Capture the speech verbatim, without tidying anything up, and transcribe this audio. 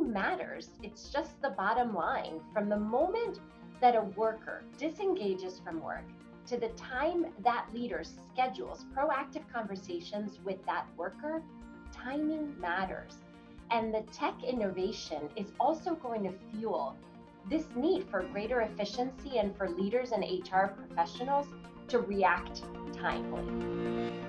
nothing matters. It's just the bottom line. From the moment that a worker disengages from work to the time that leader schedules proactive conversations with that worker, timing matters. And the tech innovation is also going to fuel this need for greater efficiency and for leaders and H R professionals to react timely.